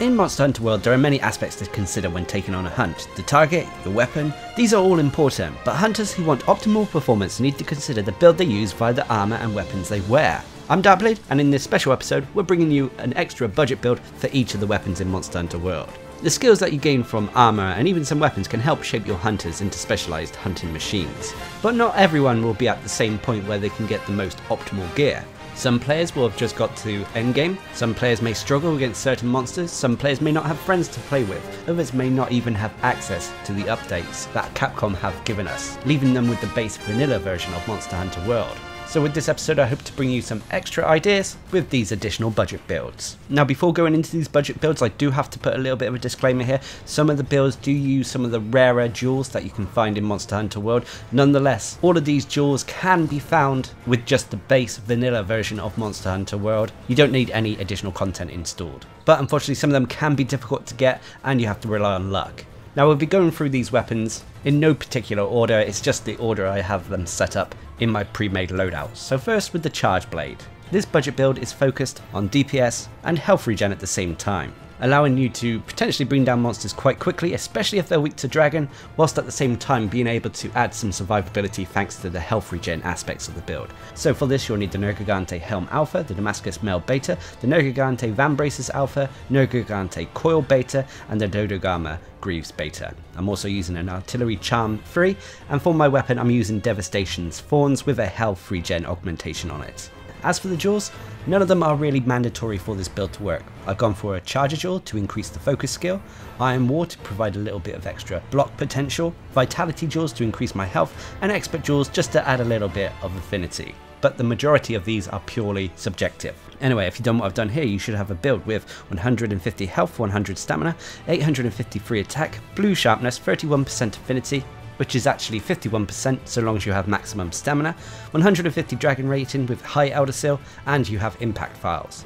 In Monster Hunter World, there are many aspects to consider when taking on a hunt. The target, your weapon, these are all important, but hunters who want optimal performance need to consider the build they use via the armour and weapons they wear. I'm Darcblade, and in this special episode, we're bringing you an extra budget build for each of the weapons in Monster Hunter World. The skills that you gain from armour and even some weapons can help shape your hunters into specialised hunting machines, but not everyone will be at the same point where they can get the most optimal gear. Some players will have just got to endgame, some players may struggle against certain monsters, some players may not have friends to play with, others may not even have access to the updates that Capcom have given us, leaving them with the base vanilla version of Monster Hunter World. So with this episode I hope to bring you some extra ideas with these additional budget builds. Now before going into these budget builds I do have to put a little bit of a disclaimer here. Some of the builds do use some of the rarer jewels that you can find in Monster Hunter World. Nonetheless, all of these jewels can be found with just the base vanilla version of Monster Hunter World. You don't need any additional content installed. But unfortunately some of them can be difficult to get and you have to rely on luck. Now we'll be going through these weapons in no particular order, it's just the order I have them set up in my pre-made loadout. So first with the Charge Blade. This budget build is focused on DPS and health regen at the same time, allowing you to potentially bring down monsters quite quickly, especially if they're weak to dragon, whilst at the same time being able to add some survivability thanks to the health regen aspects of the build. So for this you'll need the Nergigante Helm Alpha, the Damascus Mail Beta, the Nergigante Van Braces Alpha, Nergigante Coil Beta, and the Dodogama Greaves Beta. I'm also using an Artillery Charm 3, and for my weapon I'm using Devastations Fawns with a health regen augmentation on it. As for the jewels, none of them are really mandatory for this build to work. I've gone for a Charger Jewel to increase the focus skill, Iron War to provide a little bit of extra block potential, Vitality Jewels to increase my health, and Expert Jewels just to add a little bit of affinity. But the majority of these are purely subjective. Anyway, if you've done what I've done here, you should have a build with 150 health, 100 stamina, 853 attack, blue sharpness, 31% affinity, which is actually 51% so long as you have maximum stamina, 150 dragon rating with high elder seal, and you have impact files.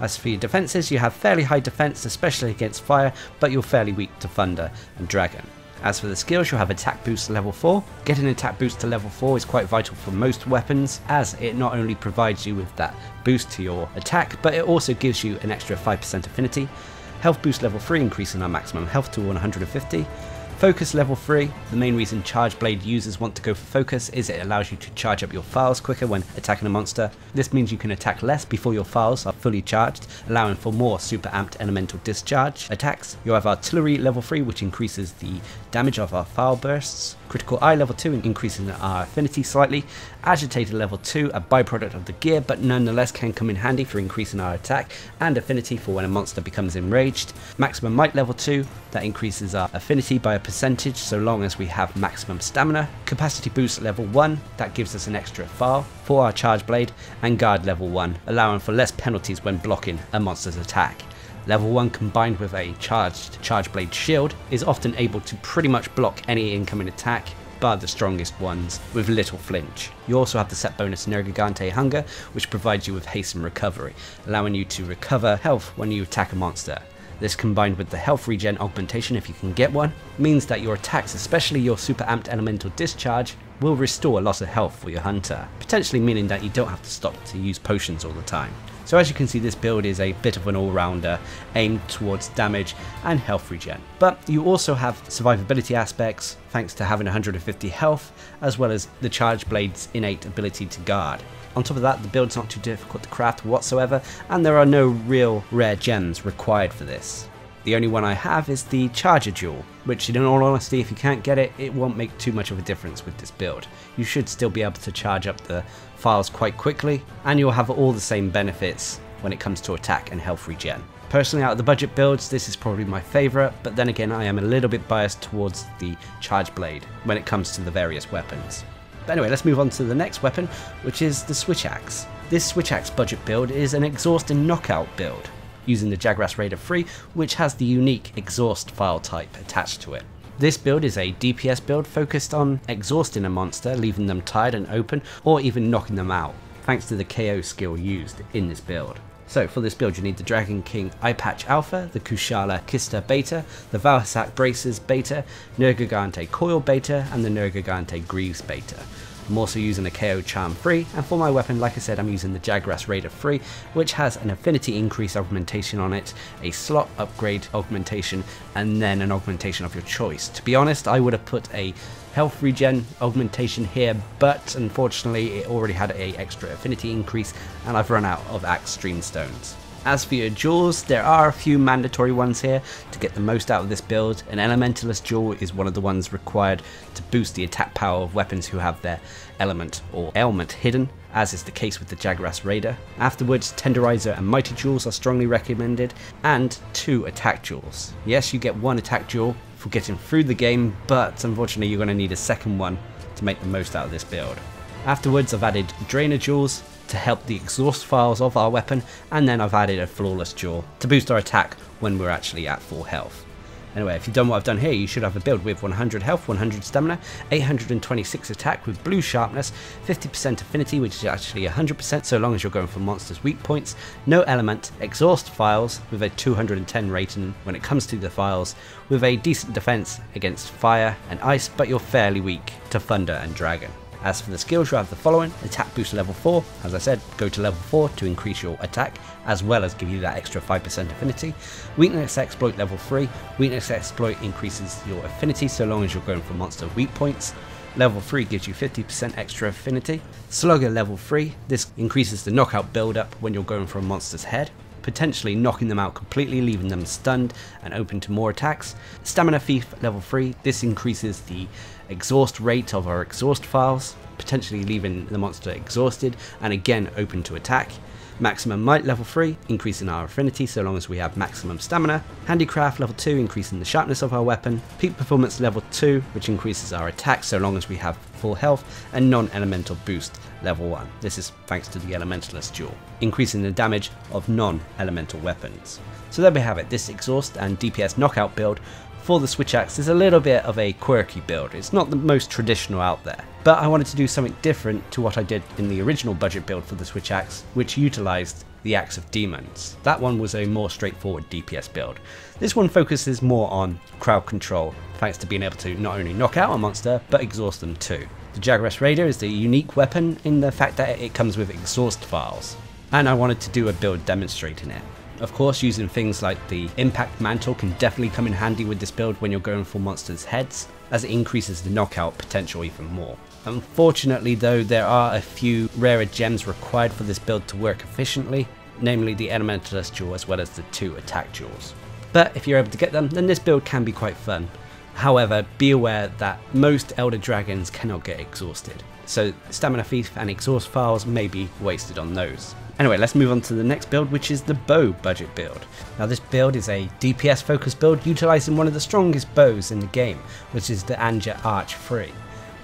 As for your defences, you have fairly high defence, especially against fire, but you're fairly weak to thunder and dragon. As for the skills, you'll have attack boost to level 4. Getting attack boost to level 4 is quite vital for most weapons, as it not only provides you with that boost to your attack, but it also gives you an extra 5% affinity. Health boost level 3, increasing our maximum health to 150. Focus level 3, the main reason Charge Blade users want to go for focus is it allows you to charge up your files quicker when attacking a monster. This means you can attack less before your files are fully charged, allowing for more super amped elemental discharge attacks. You have Artillery level 3, which increases the damage of our file bursts. Critical Eye level 2, increasing our affinity slightly. Agitator level 2, a byproduct of the gear, but nonetheless can come in handy for increasing our attack and affinity for when a monster becomes enraged. Maximum Might level 2, that increases our affinity by a percentage so long as we have maximum stamina. Capacity boost level 1, that gives us an extra file for our Charge Blade, and guard level 1, allowing for less penalties when blocking a monster's attack. Level 1 combined with a charged Charge Blade shield is often able to pretty much block any incoming attack, bar the strongest ones, with little flinch. You also have the set bonus Nergigante Hunger, which provides you with haste and recovery, allowing you to recover health when you attack a monster. This combined with the health regen augmentation, if you can get one, means that your attacks, especially your super amped elemental discharge, will restore a lot of health for your hunter, potentially meaning that you don't have to stop to use potions all the time. So as you can see, this build is a bit of an all-rounder aimed towards damage and health regen. But you also have survivability aspects thanks to having 150 health, as well as the Charge Blade's innate ability to guard. On top of that, the build's not too difficult to craft whatsoever, and there are no real rare gems required for this. The only one I have is the Charger Jewel, which in all honesty, if you can't get it, it won't make too much of a difference with this build. You should still be able to charge up the files quite quickly, and you'll have all the same benefits when it comes to attack and health regen. Personally, out of the budget builds, this is probably my favourite, but then again I am a little bit biased towards the Charge Blade when it comes to the various weapons. But anyway, let's move on to the next weapon, which is the Switch Axe. This Switch Axe budget build is an exhaust and knockout build, using the Jagras Raider 3, which has the unique exhaust file type attached to it. This build is a DPS build focused on exhausting a monster, leaving them tired and open, or even knocking them out, thanks to the KO skill used in this build. So for this build you need the Dragon King Eye Patch Alpha, the Kushala Kista Beta, the Vaal Hazak Braces Beta, Nergigante Coil Beta, and the Nergigante Greaves Beta. I'm also using the KO Charm 3, and for my weapon, like I said, I'm using the Jagras Raider 3, which has an affinity increase augmentation on it, a slot upgrade augmentation, and then an augmentation of your choice. To be honest, I would have put a health regen augmentation here, but unfortunately it already had a extra affinity increase and I've run out of Axe Streamstones. As for your jewels, there are a few mandatory ones here to get the most out of this build. An Elementalist jewel is one of the ones required to boost the attack power of weapons who have their element or ailment hidden, as is the case with the Jagras Raider. Afterwards, Tenderizer and Mighty jewels are strongly recommended, and 2 attack jewels. Yes, you get 1 attack jewel for getting through the game, but unfortunately you're going to need a second one to make the most out of this build. Afterwards, I've added Drainer jewels to help the exhaust files of our weapon, and then I've added a Flawless Jewel to boost our attack when we're actually at full health. Anyway, if you've done what I've done here, you should have a build with 100 health, 100 stamina, 826 attack with blue sharpness, 50% affinity, which is actually 100% so long as you're going for monsters' weak points, no element, exhaust files with a 210 rating when it comes to the files, with a decent defense against fire and ice, but you're fairly weak to thunder and dragon. As for the skills, you have the following: attack boost level 4, as I said, go to level 4 to increase your attack, as well as give you that extra 5% affinity. Weakness exploit level 3, weakness exploit increases your affinity so long as you're going for monster weak points. Level 3 gives you 50% extra affinity. Slugger level 3, this increases the knockout buildup when you're going for a monster's head, potentially knocking them out completely, leaving them stunned and open to more attacks. Stamina Thief level 3, this increases the exhaust rate of our exhaust files, potentially leaving the monster exhausted and again open to attack. Maximum Might level 3, increasing our affinity so long as we have maximum stamina. Handicraft level 2, increasing the sharpness of our weapon. Peak Performance level 2, which increases our attack so long as we have full health. And Non-Elemental Boost level 1, this is thanks to the Elementalist Duel, increasing the damage of non-elemental weapons. So there we have it, this exhaust and DPS knockout build for the Switch Axe is a little bit of a quirky build. It's not the most traditional out there, but I wanted to do something different to what I did in the original budget build for the Switch Axe, which utilised the Axe of Demons. That one was a more straightforward DPS build. This one focuses more on crowd control, thanks to being able to not only knock out a monster, but exhaust them too. The Jagras Raider is the unique weapon in the fact that it comes with exhaust files, and I wanted to do a build demonstrating it. Of course, using things like the Impact Mantle can definitely come in handy with this build when you're going for monsters' heads, as it increases the knockout potential even more. Unfortunately though, there are a few rarer gems required for this build to work efficiently, namely the Elementalist Jewel as well as the 2 attack jewels. But if you're able to get them, then this build can be quite fun. However, be aware that most Elder Dragons cannot get exhausted, so Stamina Thief and exhaust files may be wasted on those. Anyway, let's move on to the next build, which is the bow budget build. Now this build is a DPS focused build utilising one of the strongest bows in the game, which is the Anja Arch 3.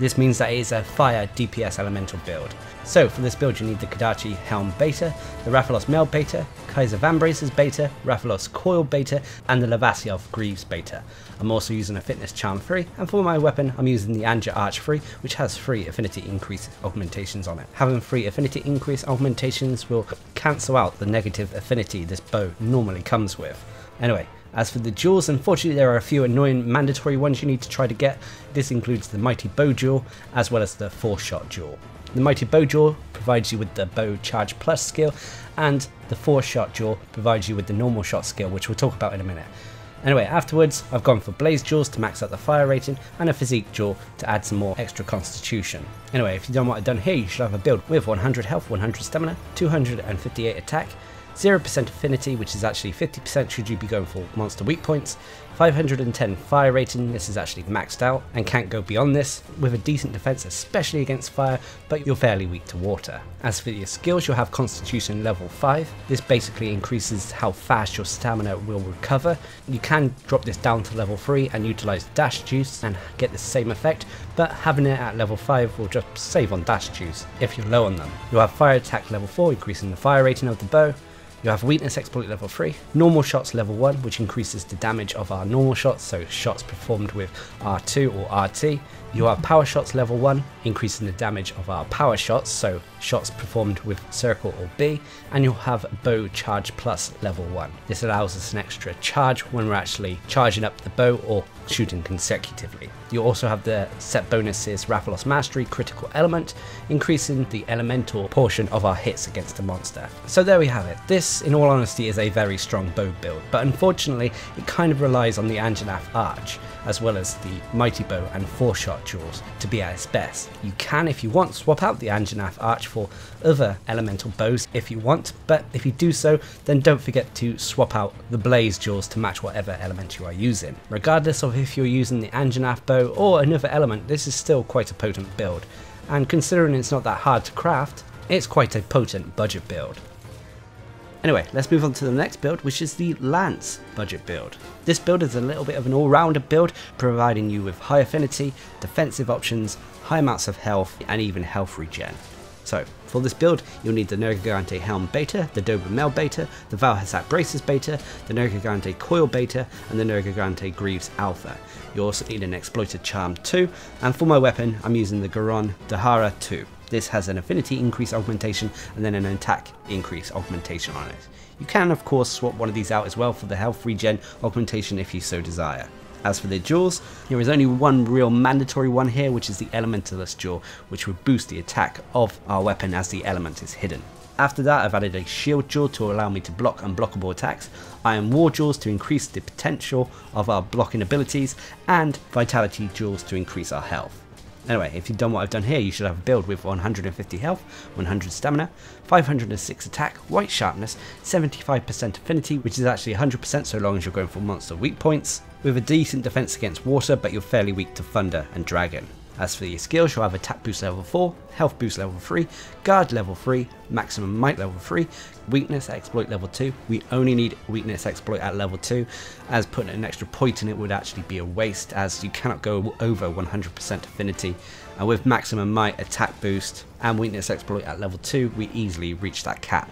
This means that it is a fire DPS elemental build. So for this build you need the Kadachi Helm Beta, the Rathalos Mail Beta, Kaiser Vambrace's Beta, Rathalos Coil Beta, and the Lavasiov Greaves Beta. I'm also using a Fitness Charm 3, and for my weapon I'm using the Anja Arch 3, which has 3 affinity increase augmentations on it. Having 3 affinity increase augmentations will cancel out the negative affinity this bow normally comes with. Anyway, as for the jewels, unfortunately there are a few annoying mandatory ones you need to try to get. This includes the Mighty Bow Jewel as well as the 4-shot jewel. The Mighty Bow Jewel provides you with the Bow Charge Plus skill, and the 4-shot jewel provides you with the normal shot skill, which we'll talk about in a minute. Anyway, afterwards I've gone for Blaze Jewels to max out the fire rating and a Physique Jewel to add some more extra constitution. Anyway, if you've done what I've done here, you should have a build with 100 health, 100 stamina, 258 attack, 0% affinity, which is actually 50% should you be going for monster weak points, 510 fire rating, this is actually maxed out and can't go beyond this, with a decent defense especially against fire, but you're fairly weak to water. As for your skills, you'll have Constitution level 5, this basically increases how fast your stamina will recover. You can drop this down to level 3 and utilize Dash Juice and get the same effect, but having it at level 5 will just save on Dash Juice if you're low on them. You'll have Fire Attack level 4, increasing the fire rating of the bow. You have Weakness Exploit level 3, Normal Shots level 1, which increases the damage of our normal shots, so shots performed with R2 or RT. You have Power Shots level 1, increasing the damage of our power shots, so shots performed with circle or B, and you'll have bow charge plus level 1. This allows us an extra charge when we're actually charging up the bow or shooting consecutively. You also have the set bonuses Rathalos Mastery, Critical Element, increasing the elemental portion of our hits against the monster. So there we have it. This, in all honesty, is a very strong bow build, but unfortunately it kind of relies on the Anja Arch, as well as the Mighty Bow and 4-shot duels to be at its best. You can, if you want, swap out the Anja Arch for other elemental bows if you want, but if you do so, then don't forget to swap out the blaze duels to match whatever element you are using. Regardless of if you're using the Anja bow or another element, this is still quite a potent build, and considering it's not that hard to craft, it's quite a potent budget build. Anyway, let's move on to the next build, which is the Lance budget build. This build is a little bit of an all-rounder build, providing you with high affinity, defensive options, high amounts of health, and even health regen. So, for this build, you'll need the Nergigante Helm Beta, the Dobermel Beta, the Vaal Hazak Braces Beta, the Nergigante Coil Beta, and the Nergigante Greaves Alpha. You'll also need an Exploited Charm 2, and for my weapon, I'm using the Garon Daora 2. This has an affinity increase augmentation and then an attack increase augmentation on it. You can of course swap one of these out as well for the health regen augmentation if you so desire. As for the duels, there is only one real mandatory one here, which is the Elementalist duel, which would boost the attack of our weapon as the element is hidden. After that, I've added a shield duel to allow me to block unblockable attacks, iron war duels to increase the potential of our blocking abilities, and vitality duels to increase our health. Anyway, if you've done what I've done here, you should have a build with 150 health, 100 stamina, 506 attack, white sharpness, 75% affinity, which is actually 100% so long as you're going for monster weak points, with a decent defense against water, but you're fairly weak to thunder and dragon. As for your skills, you'll have attack boost level 4, health boost level 3, guard level 3, maximum might level 3, weakness exploit level 2. We only need weakness exploit at level 2, as putting an extra point in it would actually be a waste, as you cannot go over 100% affinity. And with maximum might, attack boost, and weakness exploit at level 2, we easily reach that cap.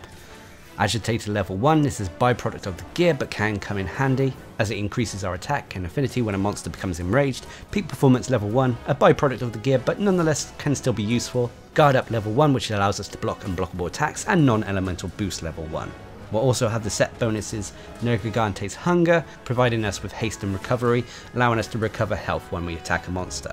Agitator level 1, this is byproduct of the gear but can come in handy as it increases our attack and affinity when a monster becomes enraged. Peak performance level 1, a byproduct of the gear but nonetheless can still be useful. Guard up level 1, which allows us to block unblockable attacks, and non-elemental boost level 1. We'll also have the set bonuses Nergigante's Hunger, providing us with haste and recovery, allowing us to recover health when we attack a monster.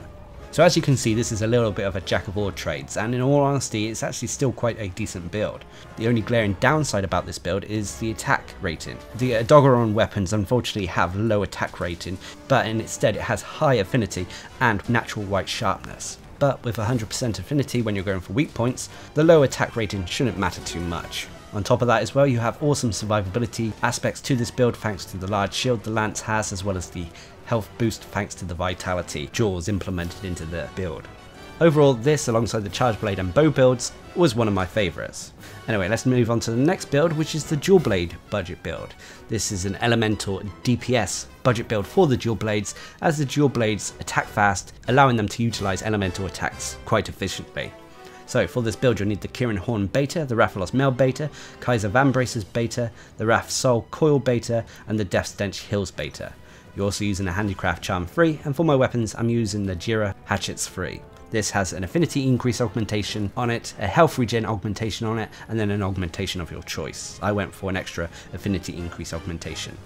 So as you can see, this is a little bit of a jack of all trades, and in all honesty, it's actually still quite a decent build. The only glaring downside about this build is the attack rating. The Odogaron weapons unfortunately have low attack rating, but instead it has high affinity and natural white sharpness. But with 100% affinity when you're going for weak points, the low attack rating shouldn't matter too much. On top of that as well, you have awesome survivability aspects to this build thanks to the large shield the Lance has, as well as the health boost thanks to the vitality jaws implemented into the build. Overall, this alongside the Charge Blade and bow builds was one of my favourites. Anyway, let's move on to the next build, which is the Dual Blade budget build. This is an elemental DPS budget build for the Dual Blades, as the Dual Blades attack fast, allowing them to utilise elemental attacks quite efficiently. So for this build, you'll need the Kirin Horn Beta, the Rathalos Mail Beta, Kaiser Van Braces Beta, the Rath Sol Coil Beta, and the Death Stench Hills Beta. You're also using a Handicraft Charm 3, and for my weapons, I'm using the Jyura Hatchets 3. This has an affinity increase augmentation on it, a health regen augmentation on it, and then an augmentation of your choice. I went for an extra affinity increase augmentation.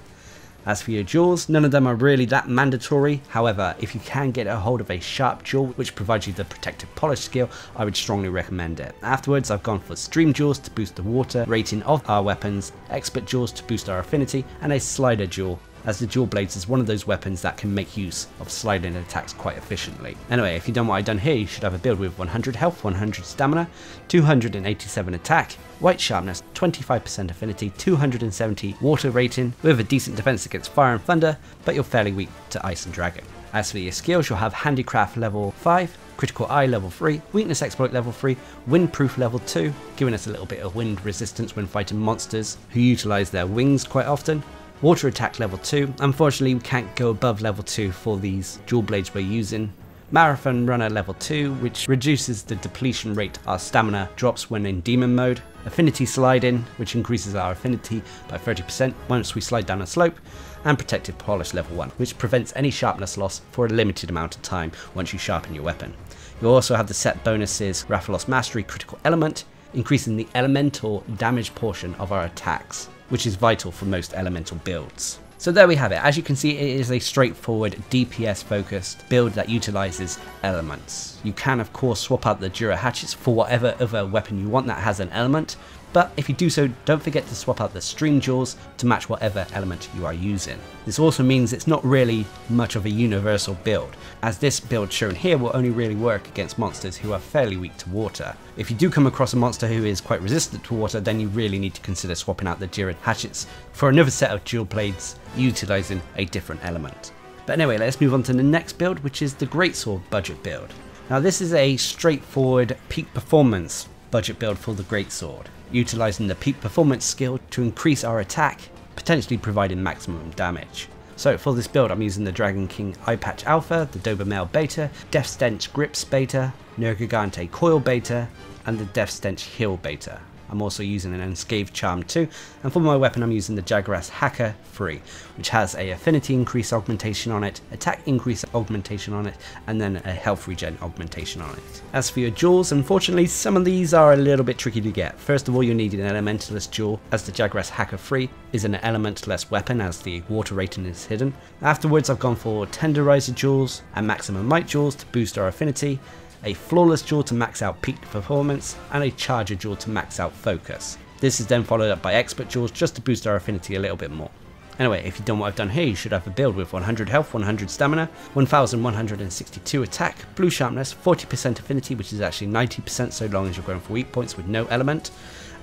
As for your jewels, none of them are really that mandatory. However, if you can get a hold of a sharp jewel which provides you the protective polish skill, I would strongly recommend it. Afterwards, I've gone for stream jewels to boost the water rating of our weapons, expert jewels to boost our affinity, and a slider jewel, as the Dual Blades is one of those weapons that can make use of sliding attacks quite efficiently. Anyway, if you've done what I've done here, you should have a build with 100 health, 100 stamina, 287 attack, white sharpness, 25% affinity, 270 water rating, with a decent defense against fire and thunder, but you're fairly weak to ice and dragon. As for your skills, you'll have Handicraft level 5, Critical Eye level 3, Weakness Exploit level 3, Windproof level 2, giving us a little bit of wind resistance when fighting monsters who utilize their wings quite often. Water attack level 2, unfortunately we can't go above level 2 for these Dual Blades we're using. Marathon Runner level 2, which reduces the depletion rate our stamina drops when in demon mode. Affinity sliding, which increases our affinity by 30% once we slide down a slope. And Protective Polish level 1, which prevents any sharpness loss for a limited amount of time once you sharpen your weapon. You'll also have the set bonuses Rathalos Mastery, Critical Element, increasing the elemental damage portion of our attacks, which is vital for most elemental builds. So there we have it. As you can see, it is a straightforward DPS focused build that utilizes elements. You can of course swap out the Jyura Hatchets for whatever other weapon you want that has an element, but if you do so, don't forget to swap out the Stream Jewels to match whatever element you are using. This also means it's not really much of a universal build, as this build shown here will only really work against monsters who are fairly weak to water. If you do come across a monster who is quite resistant to water, then you really need to consider swapping out the Jyura Hatchets for another set of dual blades utilizing a different element. But anyway, let's move on to the next build, which is the Greatsword budget build. Now this is a straightforward peak performance budget build for the Greatsword, utilizing the peak performance skill to increase our attack, potentially providing maximum damage. So for this build I'm using the Dragon King Eye Patch Alpha, the Dobermel Beta, Death Stench Grips Beta, Nergigante Coil Beta, and the Death Stench Heal Beta. I'm also using an Unscathed Charm too, and for my weapon I'm using the Jagras Hacker 3, which has a Affinity Increase Augmentation on it, Attack Increase Augmentation on it, and then a Health Regen Augmentation on it. As for your jewels, unfortunately some of these are a little bit tricky to get. First of all, you'll need an Elementalist jewel, as the Jagras Hacker 3 is an Elementalist weapon as the water rating is hidden. Afterwards I've gone for Tenderizer jewels and Maximum Might jewels to boost our Affinity, a Flawless Jewel to max out peak performance, and a Charger Jewel to max out focus. This is then followed up by Expert Jewels just to boost our affinity a little bit more. Anyway, if you've done what I've done here, you should have a build with 100 health, 100 stamina, 1162 attack, blue sharpness, 40% affinity, which is actually 90% so long as you're going for weak points with no element,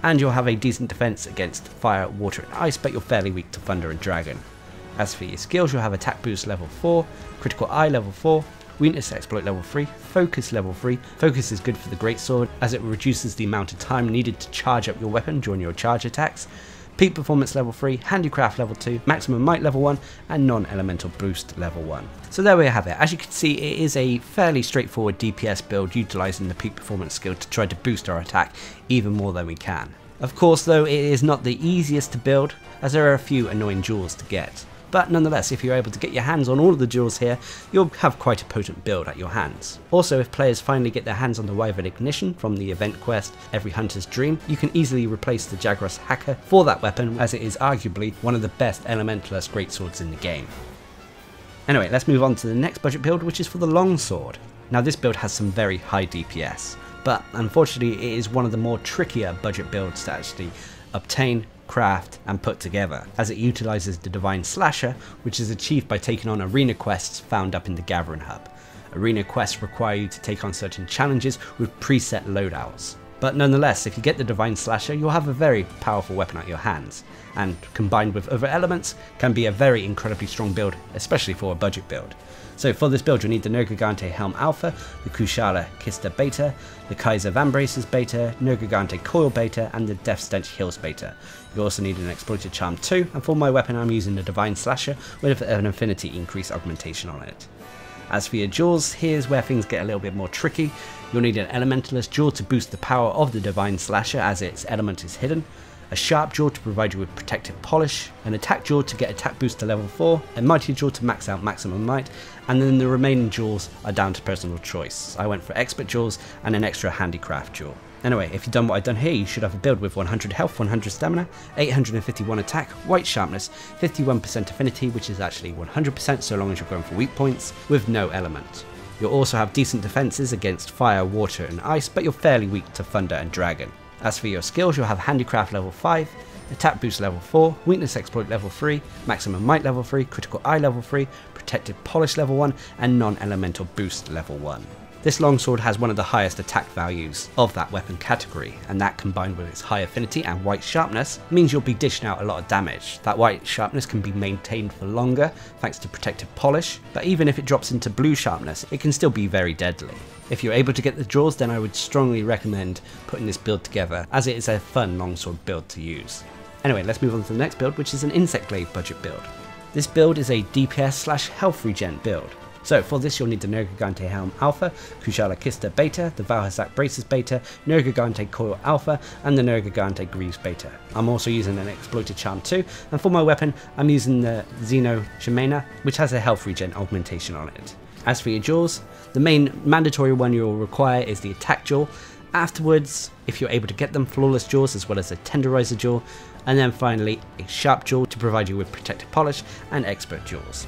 and you'll have a decent defense against fire, water and ice, but you're fairly weak to thunder and dragon. As for your skills, you'll have attack boost level 4, critical eye level 4, weakness exploit level 3, focus level 3. Focus is good for the Greatsword as it reduces the amount of time needed to charge up your weapon during your charge attacks. Peak performance level 3, handicraft level 2, maximum might level 1, and non-elemental boost level 1. So there we have it. As you can see, it is a fairly straightforward DPS build utilizing the peak performance skill to try to boost our attack even more than we can. Of course though, it is not the easiest to build as there are a few annoying jewels to get. But nonetheless, if you're able to get your hands on all of the jewels here, you'll have quite a potent build at your hands. Also, if players finally get their hands on the Wyvern Ignition from the event quest Every Hunter's Dream, you can easily replace the Jagras Hacker for that weapon, as it is arguably one of the best Elementalist Greatswords in the game. Anyway, let's move on to the next budget build, which is for the Longsword. Now this build has some very high DPS, but unfortunately it is one of the more trickier budget builds to actually obtain, craft and put together, as it utilizes the Divine Slasher, which is achieved by taking on arena quests found up in the Gathering Hub. Arena quests require you to take on certain challenges with preset loadouts, but nonetheless if you get the Divine Slasher you'll have a very powerful weapon at your hands, and combined with other elements can be a very incredibly strong build, especially for a budget build. So for this build you'll need the Nergigante Helm Alpha, the Kushala Kista Beta, the Kaiser Vambraces Beta, Nergigante Coil Beta, and the Death Stench Heals Beta. You also need an Exploited Charm too, and for my weapon I'm using the Divine Slasher with an Affinity Increase Augmentation on it. As for your jewels, here's where things get a little bit more tricky. You'll need an Elementalist Jewel to boost the power of the Divine Slasher as its element is hidden, a Sharp Jewel to provide you with Protective Polish, an Attack Jewel to get Attack Boost to level 4, a Mighty Jewel to max out Maximum Might, and then the remaining jewels are down to personal choice. I went for Expert Jewels and an extra Handicraft Jewel. Anyway, if you've done what I've done here, you should have a build with 100 health, 100 stamina, 851 attack, white sharpness, 51% affinity, which is actually 100% so long as you're going for weak points, with no element. You'll also have decent defenses against fire, water and ice, but you're fairly weak to thunder and dragon. As for your skills, you'll have Handicraft level 5, Attack Boost level 4, Weakness Exploit level 3, Maximum Might level 3, Critical Eye level 3, Protective Polish level 1, and Non-Elemental Boost level 1. This longsword has one of the highest attack values of that weapon category, and that combined with its high affinity and white sharpness means you'll be dishing out a lot of damage. That white sharpness can be maintained for longer thanks to Protective Polish, but even if it drops into blue sharpness it can still be very deadly. If you're able to get the jewels, then I would strongly recommend putting this build together, as it is a fun longsword build to use. Anyway, let's move on to the next build, which is an Insect Glaive budget build. This build is a DPS slash health regen build. So for this you'll need the Nergigante Helm Alpha, Kushala Kista Beta, the Vaal Hazak Braces Beta, Nergigante Coil Alpha, and the Nergigante Greaves Beta. I'm also using an Exploited Charm too, and for my weapon I'm using the Xeno'jiiva, which has a health regen augmentation on it. As for your jewels, the main mandatory one you'll require is the Attack Jewel, Afterwards, if you're able to get them, flawless jaws as well as a tenderizer jaw, and then finally a sharp jaw to provide you with protective polish and expert jaws.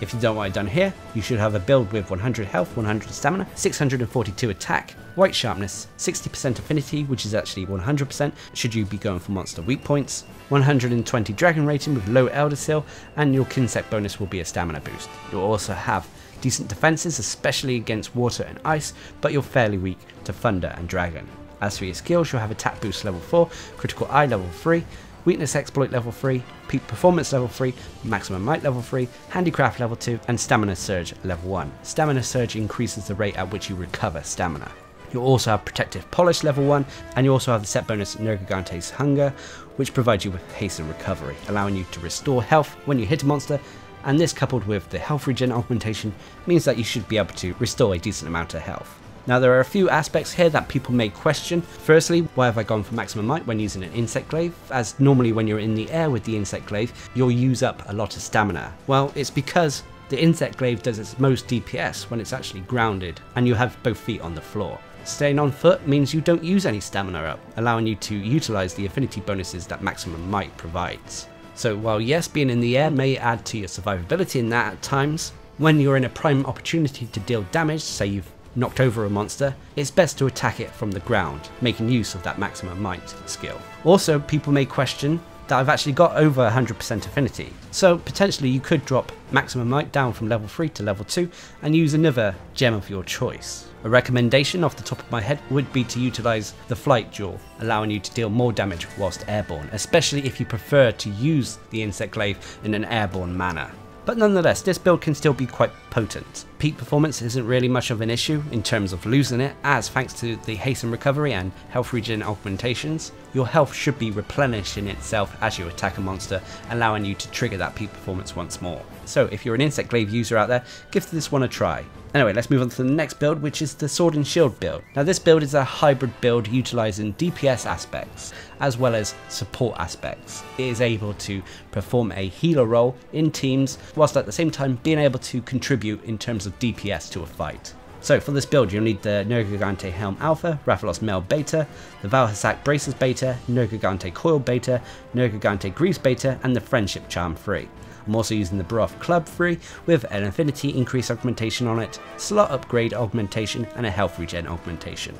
If you don't know what I've done here, you should have a build with 100 health, 100 stamina, 642 attack, white sharpness, 60% affinity, which is actually 100% should you be going for monster weak points, 120 dragon rating with low elder seal, and your kinsect bonus will be a stamina boost. You'll also have decent defenses, especially against water and ice, but you're fairly weak to thunder and dragon. As for your skills, you'll have attack boost level 4, critical eye level 3, weakness exploit level 3, peak performance level 3, maximum might level 3, handicraft level 2, and stamina surge level 1. Stamina surge increases the rate at which you recover stamina. You'll also have protective polish level 1, and you also have the set bonus Nergigante's Hunger, which provides you with haste and recovery, allowing you to restore health when you hit a monster, and this coupled with the health regen augmentation means that you should be able to restore a decent amount of health. Now there are a few aspects here that people may question. Firstly, why have I gone for maximum might when using an insect glaive, as normally when you're in the air with the insect glaive you'll use up a lot of stamina? Well, it's because the insect glaive does its most DPS when it's actually grounded and you have both feet on the floor. Staying on foot means you don't use any stamina up, allowing you to utilize the affinity bonuses that maximum might provides. So while yes, being in the air may add to your survivability in that at times, when you're in a prime opportunity to deal damage, say you've knocked over a monster, it's best to attack it from the ground, making use of that maximum might skill. Also, people may question that I've actually got over 100% affinity, so potentially you could drop maximum might down from level 3 to level 2 and use another gem of your choice. A recommendation off the top of my head would be to utilise the flight jaw, allowing you to deal more damage whilst airborne, especially if you prefer to use the insect glaive in an airborne manner. But nonetheless, this build can still be quite potent. Peak performance isn't really much of an issue in terms of losing it, as thanks to the haste and recovery and health regen augmentations, your health should be replenishing itself as you attack a monster, allowing you to trigger that peak performance once more. So if you're an insect glaive user out there, give this one a try. Anyway, let's move on to the next build, which is the sword and shield build. Now this build is a hybrid build utilizing DPS aspects as well as support aspects. It is able to perform a healer role in teams whilst at the same time being able to contribute in terms of DPS to a fight. So for this build you'll need the Nergigante Helm Alpha, Rathalos Mail Beta, the Vaal Hazak Braces Beta, Nergigante Coil Beta, Nergigante Greaves Beta, and the Friendship Charm 3. I'm also using the Broth Club 3 with an affinity increase augmentation on it, slot upgrade augmentation, and a health regen augmentation.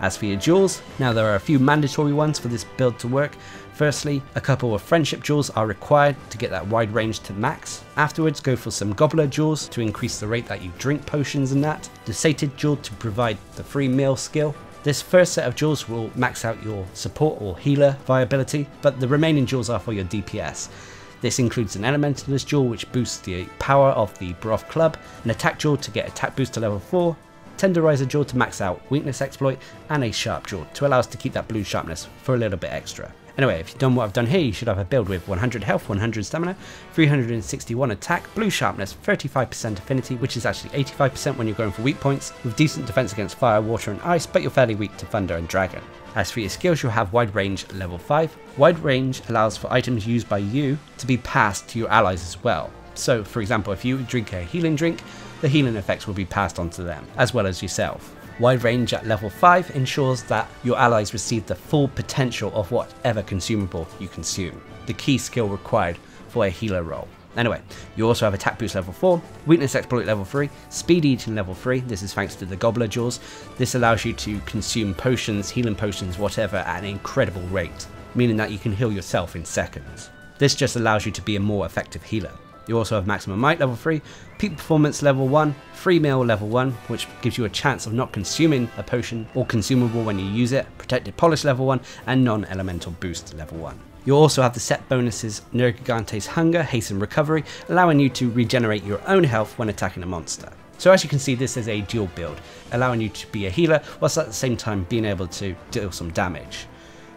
As for your jewels, now there are a few mandatory ones for this build to work. Firstly, a couple of friendship jewels are required to get that wide range to max. Afterwards, go for some gobbler jewels to increase the rate that you drink potions and that. The sated jewel to provide the free meal skill. This first set of jewels will max out your support or healer viability, but the remaining jewels are for your DPS. This includes an Elementalist jewel which boosts the power of the Broth Club, an attack jewel to get attack boost to level 4, tenderizer jewel to max out weakness exploit, and a sharp jewel to allow us to keep that blue sharpness for a little bit extra. Anyway, if you've done what I've done here, you should have a build with 100 health, 100 stamina, 361 attack, blue sharpness, 35% affinity, which is actually 85% when you're going for weak points, with decent defense against fire, water, and ice, but you're fairly weak to thunder and dragon. As for your skills, you'll have wide range level 5. Wide range allows for items used by you to be passed to your allies as well. So for example, if you drink a healing drink, the healing effects will be passed on to them, as well as yourself. Wide range at level 5 ensures that your allies receive the full potential of whatever consumable you consume, the key skill required for a healer role. Anyway, you also have attack boost level 4, weakness exploit level 3, speed eating level 3, this is thanks to the gobbler jaws. This allows you to consume potions, healing potions, whatever, at an incredible rate, meaning that you can heal yourself in seconds. This just allows you to be a more effective healer. You also have maximum might level 3, peak performance level 1, free meal level 1, which gives you a chance of not consuming a potion or consumable when you use it, protective polish level 1, and non-elemental boost level 1. You also have the set bonuses Nergigante's Hunger, haste and recovery, allowing you to regenerate your own health when attacking a monster. So as you can see, this is a dual build, allowing you to be a healer whilst at the same time being able to deal some damage.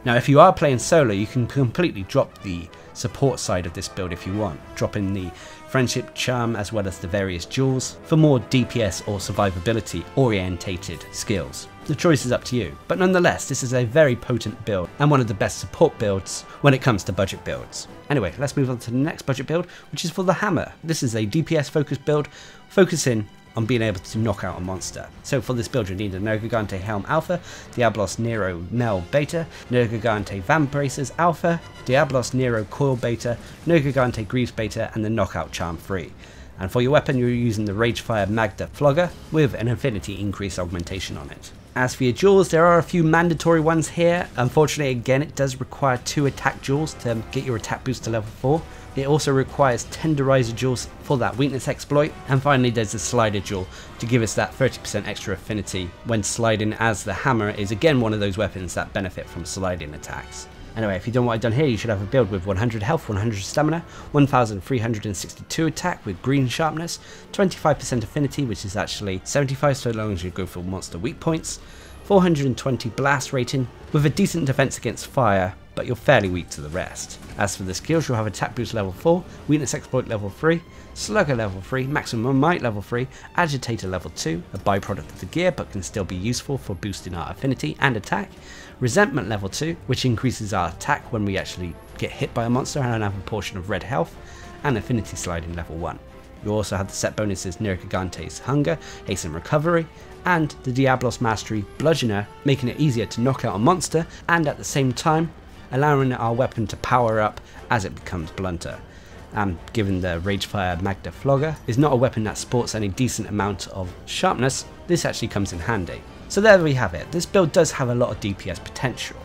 Now if you are playing solo, you can completely drop the support side of this build if you want, dropping the friendship charm as well as the various jewels for more DPS or survivability orientated skills. The choice is up to you, but nonetheless this is a very potent build and one of the best support builds when it comes to budget builds. Anyway, let's move on to the next budget build, which is for the hammer. This is a DPS focused build focusing on being able to knock out a monster. So for this build you need a Nergigante Helm Alpha, Diabolos Nero Mel Beta, Nergigante Vambraces Alpha, Diabolos Nero Coil Beta, Nergigante Greaves Beta and the Knockout Charm 3. And for your weapon you're using the Ragefire Magda Flogger with an Infinity Increase augmentation on it. As for your duels, there are a few mandatory ones here. Unfortunately, again, it does require 2 attack duels to get your attack boost to level 4. It also requires tenderizer duels for that weakness exploit. And finally, there's the slider duel to give us that 30% extra affinity when sliding, as the hammer is again one of those weapons that benefit from sliding attacks. Anyway, if you've done what I've done here, you should have a build with 100 health, 100 stamina, 1362 attack with green sharpness, 25% affinity, which is actually 75 so long as you go for monster weak points, 420 blast rating with a decent defense against fire, but you're fairly weak to the rest. As for the skills, you'll have attack boost level 4, weakness exploit level 3, slugger level 3, maximum might level 3, agitator level 2, a byproduct of the gear but can still be useful for boosting our affinity and attack, resentment level 2, which increases our attack when we actually get hit by a monster and have a portion of red health, and affinity sliding level 1. You also have the set bonuses Nergigante's Hunger, Hasten Recovery, and the Diabolos Mastery Bludgeoner, making it easier to knock out a monster and at the same time allowing our weapon to power up as it becomes blunter. Given the Ragefire Magda Flogger is not a weapon that sports any decent amount of sharpness, this actually comes in handy. So there we have it. This build does have a lot of DPS potential,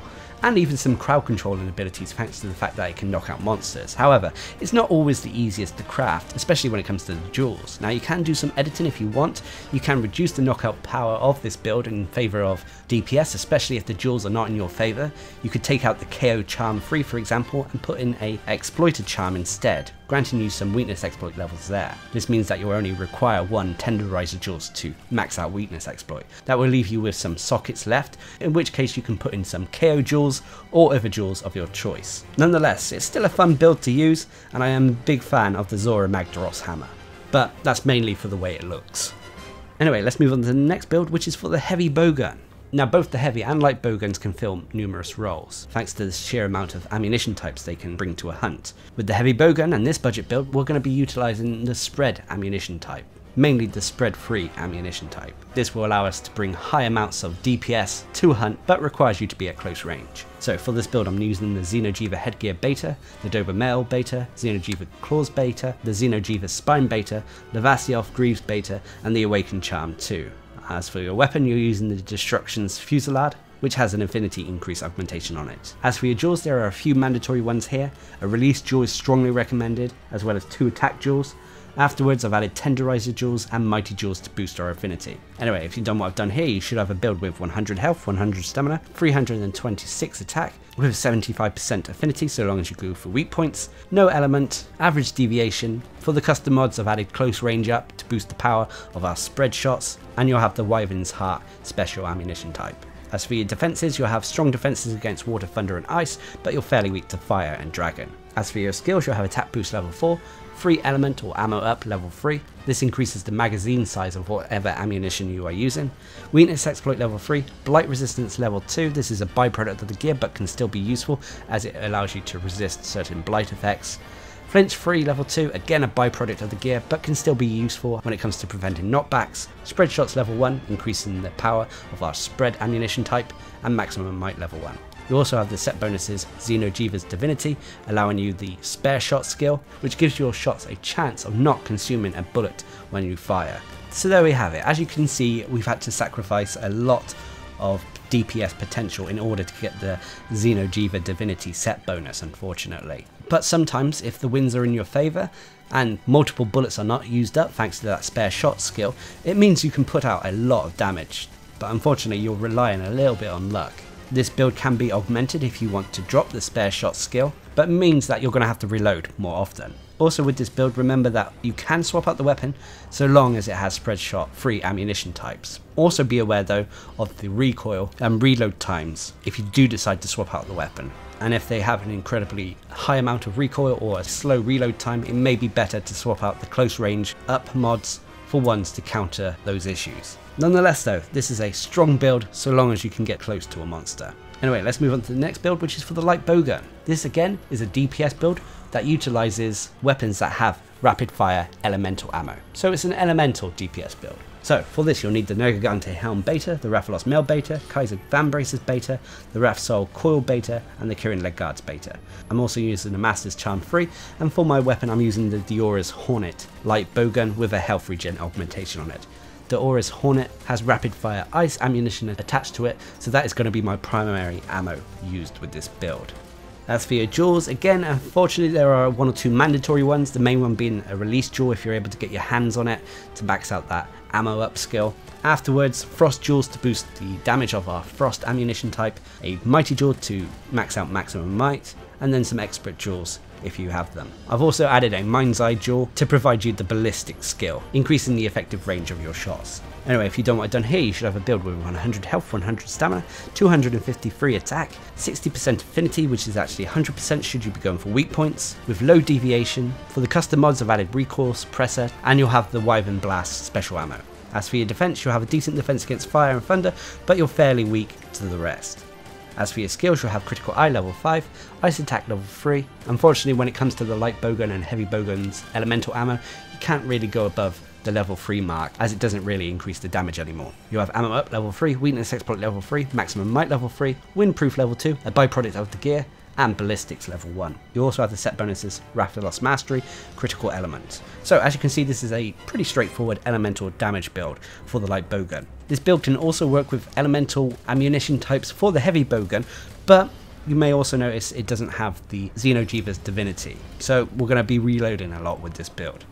and even some crowd controlling abilities thanks to the fact that it can knock out monsters. However, it's not always the easiest to craft, especially when it comes to the duels. Now you can do some editing if you want, you can reduce the knockout power of this build in favour of DPS, especially if the duels are not in your favour. You could take out the KO Charm 3 for example and put in a Exploited Charm instead, granting you some weakness exploit levels there. This means that you'll only require 1 tenderizer duels to max out weakness exploit. That will leave you with some sockets left, in which case you can put in some KO duels or other duels of your choice. Nonetheless, it's still a fun build to use, and I am a big fan of the Zora Magdaros hammer, but that's mainly for the way it looks. Anyway, let's move on to the next build, which is for the heavy bowgun. Now both the heavy and light bowguns can fill numerous roles, thanks to the sheer amount of ammunition types they can bring to a hunt. With the heavy bowgun and this budget build, we're going to be utilising the spread ammunition type, mainly the spread 3 ammunition type. This will allow us to bring high amounts of DPS to a hunt, but requires you to be at close range. So for this build I'm using the Xeno'jiiva Headgear Beta, the Doba Mail Beta, Xeno'jiiva Claws Beta, the Xeno'jiiva Spine Beta, Lavasiov Greaves Beta and the Awakened Charm 2. As for your weapon, you're using the Destruction's Fusillade, which has an Infinity Increase augmentation on it. As for your duels, there are a few mandatory ones here. A release duel is strongly recommended, as well as 2 attack duels. Afterwards, I've added tenderizer duels and mighty duels to boost our affinity. Anyway, if you've done what I've done here, you should have a build with 100 health, 100 stamina, 326 attack, with 75% affinity so long as you go for weak points, no element, average deviation. For the custom mods, I've added close range up to boost the power of our spread shots, and you'll have the Wyvern's Heart special ammunition type. As for your defences, you'll have strong defences against water, thunder and ice, but you're fairly weak to fire and dragon. As for your skills, you'll have attack boost level 4, free element or ammo up level 3, this increases the magazine size of whatever ammunition you are using, weakness exploit level 3, blight resistance level 2, this is a byproduct of the gear but can still be useful as it allows you to resist certain blight effects, flinch 3 level 2, again a byproduct of the gear but can still be useful when it comes to preventing knockbacks, spread shots level 1, increasing the power of our spread ammunition type, and maximum might level 1. You also have the set bonuses Xeno'jiiva's Divinity, allowing you the Spare Shot skill, which gives your shots a chance of not consuming a bullet when you fire. So there we have it. As you can see, we've had to sacrifice a lot of DPS potential in order to get the Xeno'jiiva Divinity set bonus, unfortunately. But sometimes, if the winds are in your favour, and multiple bullets are not used up thanks to that Spare Shot skill, it means you can put out a lot of damage. But unfortunately, you're relying a little bit on luck. This build can be augmented if you want to drop the Spare Shot skill, but means that you're going to have to reload more often. Also with this build, remember that you can swap out the weapon so long as it has Spread Shot free ammunition types. Also be aware though of the recoil and reload times if you do decide to swap out the weapon. And if they have an incredibly high amount of recoil or a slow reload time, it may be better to swap out the close range up mods for ones to counter those issues. Nonetheless though, this is a strong build so long as you can get close to a monster. Anyway, let's move on to the next build, which is for the light bowgun. This again is a DPS build that utilizes weapons that have rapid fire elemental ammo. So it's an elemental DPS build. So for this you'll need the Nergigante Helm beta, the Rathalos Mail beta, Kaiser Van Braces beta, the Rathsol Coil beta, and the Kirin Leg Guards beta. I'm also using the Master's Charm 3, and for my weapon I'm using the Daora's Hornet light bowgun with a health regen augmentation on it. Daora's Hornet has rapid fire ice ammunition attached to it, so that is going to be my primary ammo used with this build. As for your jewels, again, unfortunately there are one or two mandatory ones, the main one being a release jewel if you're able to get your hands on it to max out that ammo up skill. Afterwards, frost jewels to boost the damage of our frost ammunition type, a mighty jewel to max out maximum might, and then some expert jewels if you have them. I've also added a mind's eye jewel to provide you the ballistic skill, increasing the effective range of your shots. Anyway, if you don't want it done here, you should have a build with 100 health, 100 stamina, 253 attack, 60% affinity, which is actually 100% should you be going for weak points, with low deviation. For the custom mods I've added recoil, suppressor, and you'll have the Wyvern Blast special ammo. As for your defense, you'll have a decent defense against fire and thunder, but you're fairly weak to the rest. As for your skills, you'll have critical eye level 5, ice attack level 3. Unfortunately, when it comes to the light bowgun and heavy bowgun's elemental ammo, you can't really go above the level 3 mark, as it doesn't really increase the damage anymore. You'll have ammo up level 3, weakness exploit level 3, maximum might level 3, windproof level 2, a byproduct of the gear, and ballistics level 1. You also have the set bonuses Rathalos Mastery, critical elements. So as you can see, this is a pretty straightforward elemental damage build for the light bowgun. This build can also work with elemental ammunition types for the heavy bowgun, but you may also notice it doesn't have the Xeno'jiiva's divinity. So we're going to be reloading a lot with this build.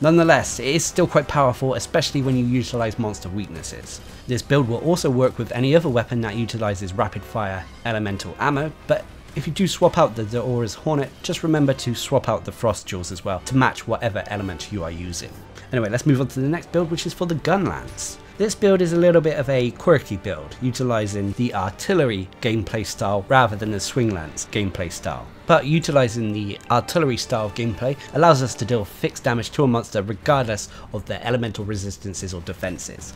Nonetheless, it is still quite powerful, especially when you utilize monster weaknesses. This build will also work with any other weapon that utilizes rapid fire elemental ammo, but if you do swap out the Daora's Hornet, just remember to swap out the frost jewels as well to match whatever element you are using. Anyway, let's move on to the next build, which is for the Gunlance. This build is a little bit of a quirky build, utilizing the artillery gameplay style rather than the swinglance gameplay style. But utilizing the artillery style of gameplay allows us to deal fixed damage to a monster regardless of their elemental resistances or defenses.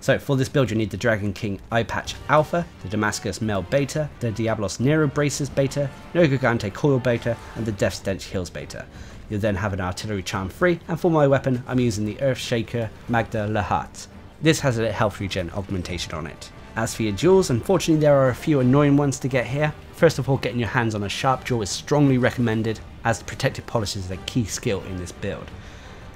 So for this build you need the Dragon King Eye Patch Alpha, the Damascus Mail Beta, the Diabolos Nero Braces Beta, Nergigante Coil Beta, and the Death Stench Heals Beta. You'll then have an Artillery Charm 3, and for my weapon I'm using the Earthshaker Magda Lahat. This has a health regen augmentation on it. As for your jewels, unfortunately there are a few annoying ones to get here. First of all, getting your hands on a sharp jewel is strongly recommended, as the protective polish is a key skill in this build.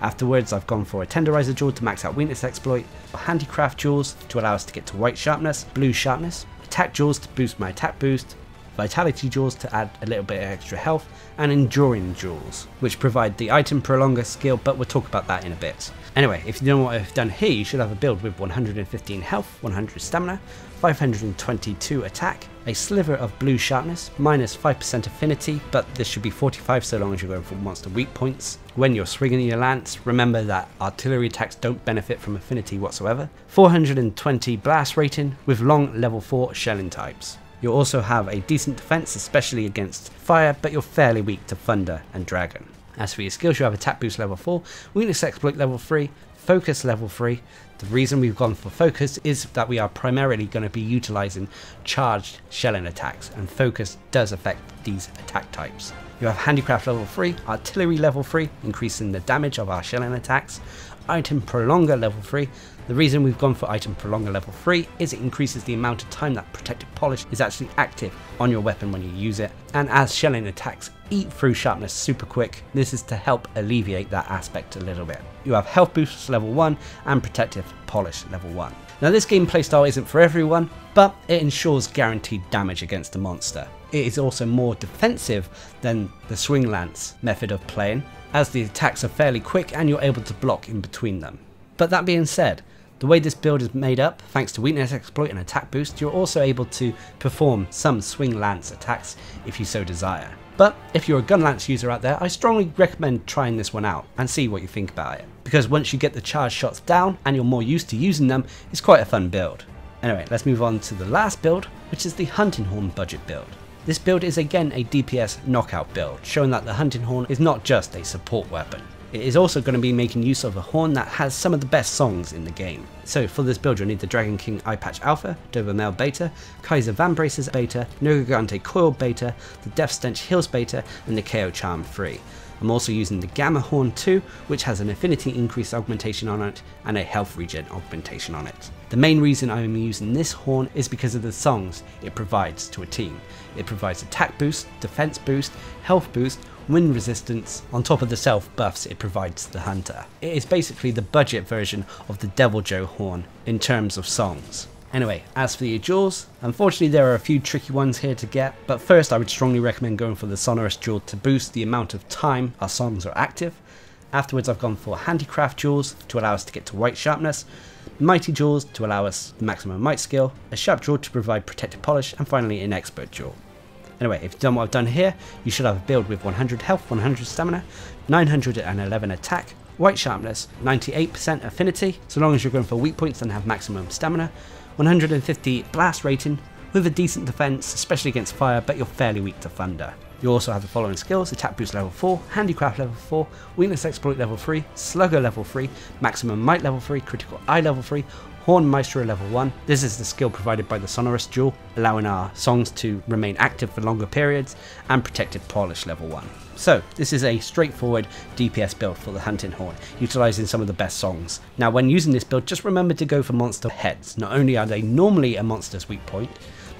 Afterwards, I've gone for a Tenderizer Jewel to max out Weakness Exploit, Handicraft Jewels to allow us to get to White Sharpness, Blue Sharpness, Attack Jewels to boost my attack boost, Vitality Jewels to add a little bit of extra health, and Enduring Jewels, which provide the item Prolonger skill, but we'll talk about that in a bit. Anyway, if you don't know what I've done here, you should have a build with 115 health, 100 stamina, 522 attack, a sliver of blue sharpness, minus 5% affinity, but this should be 45 so long as you're going for monster weak points. When you're swinging your lance, remember that artillery attacks don't benefit from affinity whatsoever. 420 blast rating with long level 4 shelling types. You'll also have a decent defense, especially against fire, but you're fairly weak to thunder and dragon. As for your skills, you have attack boost level 4, weakness exploit level 3, focus level 3. The reason we've gone for focus is that we are primarily going to be utilizing charged shelling attacks, and focus does affect these attack types. You have handicraft level 3, artillery level 3, increasing the damage of our shelling attacks, item prolonger level 3. The reason we've gone for item prolonger level 3 is it increases the amount of time that protective polish is actually active on your weapon when you use it, and as shelling attacks eat through sharpness super quick, this is to help alleviate that aspect a little bit. You have health boosts level 1 and protective polish level 1. Now this gameplay style isn't for everyone, but it ensures guaranteed damage against a monster. It is also more defensive than the swing lance method of playing, as the attacks are fairly quick and you're able to block in between them. But that being said, the way this build is made up, thanks to weakness exploit and attack boost, you're also able to perform some swing lance attacks if you so desire. But if you're a gun lance user out there, I strongly recommend trying this one out and see what you think about it. Because once you get the charge shots down and you're more used to using them, it's quite a fun build. Anyway, let's move on to the last build, which is the Hunting Horn budget build. This build is again a DPS knockout build, showing that the Hunting Horn is not just a support weapon. It is also going to be making use of a horn that has some of the best songs in the game. So for this build you'll need the Dragon King Eye Patch Alpha, Dobermel Beta, Kaiser Van Braces Beta, Nergigante Coil Beta, the Death Stench Heals Beta, and the KO Charm 3. I'm also using the Gamma Horn 2, which has an affinity increase augmentation on it and a health regen augmentation on it. The main reason I'm using this horn is because of the songs it provides to a team. It provides attack boost, defense boost, health boost, wind resistance, on top of the self buffs it provides the hunter. It is basically the budget version of the Devil Joe horn in terms of songs. Anyway, as for the jewels, unfortunately there are a few tricky ones here to get, but first I would strongly recommend going for the sonorous jewel to boost the amount of time our songs are active. Afterwards I've gone for handicraft jewels to allow us to get to white sharpness, mighty jewels to allow us the maximum might skill, a sharp jewel to provide protective polish, and finally an expert jewel. Anyway, if you've done what I've done here, you should have a build with 100 health, 100 stamina, 911 attack, white sharpness, 98% affinity, so long as you're going for weak points and have maximum stamina, 150 blast rating with a decent defense, especially against fire, but you're fairly weak to thunder. You also have the following skills: attack boost level 4, handicraft level 4, weakness exploit level 3, slugger level 3, maximum might level 3, critical eye level 3, horn maestro level 1. This is the skill provided by the sonorous jewel, allowing our songs to remain active for longer periods, and protective polish level 1. So this is a straightforward DPS build for the hunting horn, utilising some of the best songs. Now when using this build, just remember to go for monster heads. Not only are they normally a monster's weak point,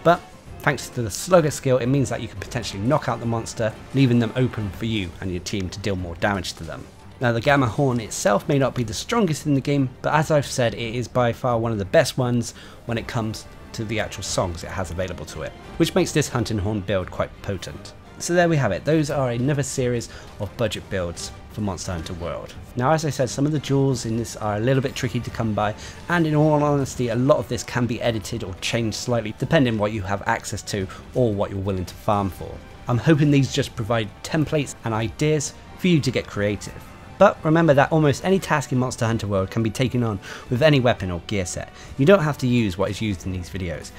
but thanks to the slugger skill it means that you can potentially knock out the monster, leaving them open for you and your team to deal more damage to them. Now the Gamma Horn itself may not be the strongest in the game, but as I've said, it is by far one of the best ones when it comes to the actual songs it has available to it, which makes this hunting horn build quite potent. So there we have it, those are another series of budget builds for Monster Hunter World. Now as I said, some of the jewels in this are a little bit tricky to come by, and in all honesty a lot of this can be edited or changed slightly depending on what you have access to or what you're willing to farm for. I'm hoping these just provide templates and ideas for you to get creative. But remember that almost any task in Monster Hunter World can be taken on with any weapon or gear set. You don't have to use what is used in these videos.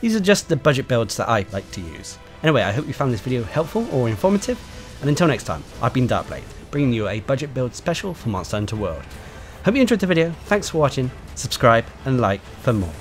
These are just the budget builds that I like to use. Anyway, I hope you found this video helpful or informative, and until next time, I've been Darcblade, bringing you a budget build special for Monster Hunter World. Hope you enjoyed the video, thanks for watching, subscribe and like for more.